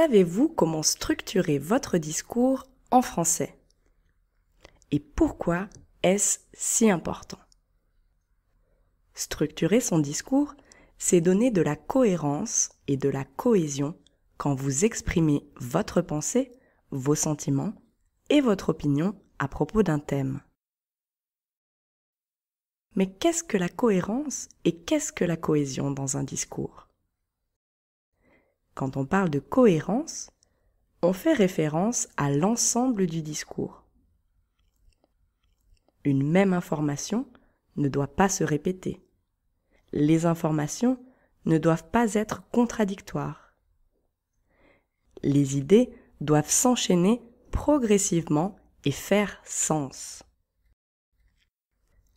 Savez-vous comment structurer votre discours en français? Et pourquoi est-ce si important? Structurer son discours, c'est donner de la cohérence et de la cohésion quand vous exprimez votre pensée, vos sentiments et votre opinion à propos d'un thème. Mais qu'est-ce que la cohérence et qu'est-ce que la cohésion dans un discours? Quand on parle de cohérence, on fait référence à l'ensemble du discours. Une même information ne doit pas se répéter. Les informations ne doivent pas être contradictoires. Les idées doivent s'enchaîner progressivement et faire sens.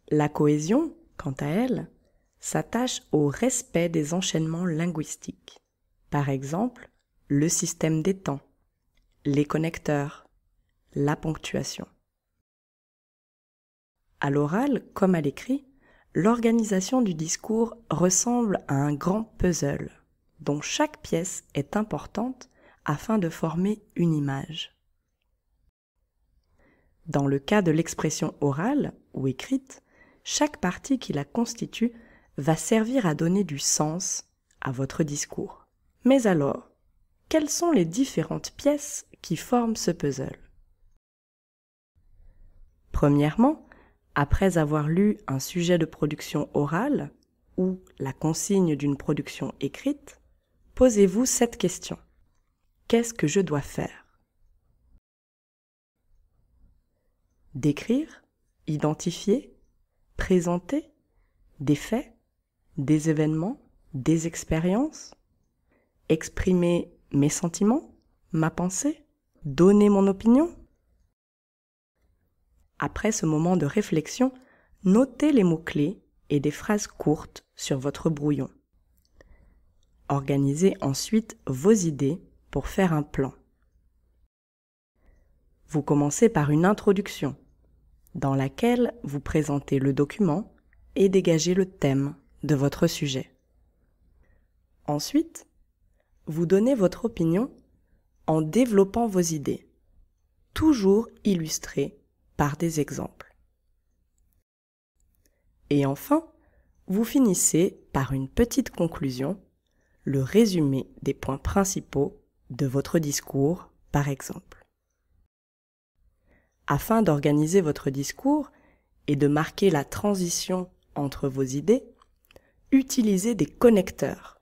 La cohésion, quant à elle, s'attache au respect des enchaînements linguistiques. Par exemple, le système des temps, les connecteurs, la ponctuation. À l'oral comme à l'écrit, l'organisation du discours ressemble à un grand puzzle, dont chaque pièce est importante afin de former une image. Dans le cas de l'expression orale ou écrite, chaque partie qui la constitue va servir à donner du sens à votre discours. Mais alors, quelles sont les différentes pièces qui forment ce puzzle? Premièrement, après avoir lu un sujet de production orale ou la consigne d'une production écrite, posez-vous cette question. Qu'est-ce que je dois faire? Décrire, identifier, présenter des faits, des événements, des expériences, exprimer mes sentiments, ma pensée, donner mon opinion. Après ce moment de réflexion, notez les mots-clés et des phrases courtes sur votre brouillon. Organisez ensuite vos idées pour faire un plan. Vous commencez par une introduction, dans laquelle vous présentez le document et dégagez le thème de votre sujet. Ensuite, vous donnez votre opinion en développant vos idées, toujours illustrées par des exemples. Et enfin, vous finissez par une petite conclusion, le résumé des points principaux de votre discours, par exemple. Afin d'organiser votre discours et de marquer la transition entre vos idées, utilisez des connecteurs.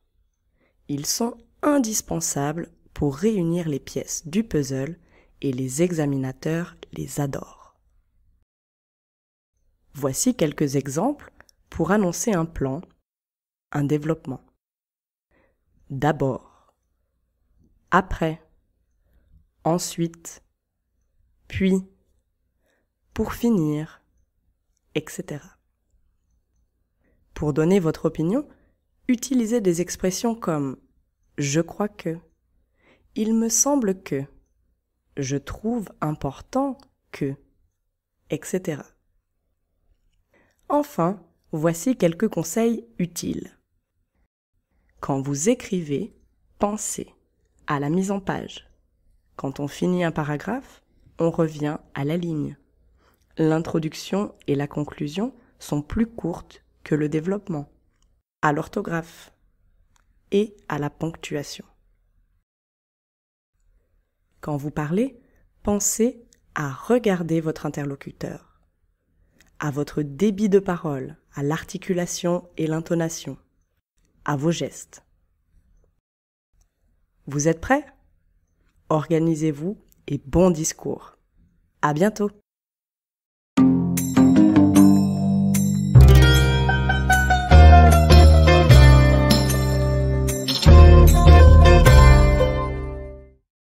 Ils sont indispensables pour réunir les pièces du puzzle et les examinateurs les adorent. Voici quelques exemples pour annoncer un plan, un développement. D'abord, après, ensuite, puis, pour finir, etc. Pour donner votre opinion, utilisez des expressions comme « je crois que »,« il me semble que »,« je trouve important que », etc. Enfin, voici quelques conseils utiles. Quand vous écrivez, pensez à la mise en page. Quand on finit un paragraphe, on revient à la ligne. L'introduction et la conclusion sont plus courtes que le développement, à l'orthographe et à la ponctuation. Quand vous parlez, pensez à regarder votre interlocuteur, à votre débit de parole, à l'articulation et l'intonation, à vos gestes. Vous êtes prêts? Organisez-vous et bon discours! À bientôt!